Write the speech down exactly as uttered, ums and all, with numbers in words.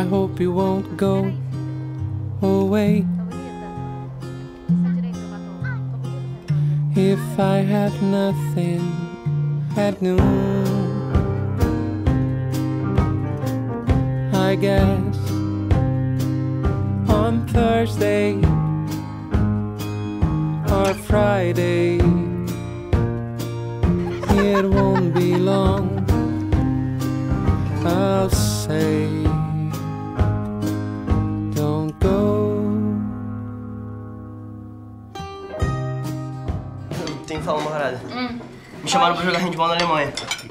I hope you won't go away. If I had nothing at noon, I guess on Thursday or Friday, it won't be long, I'll say, don't go. Tem que falar uma parada. Hum. Me chamaram pra jogar handball na Alemanha.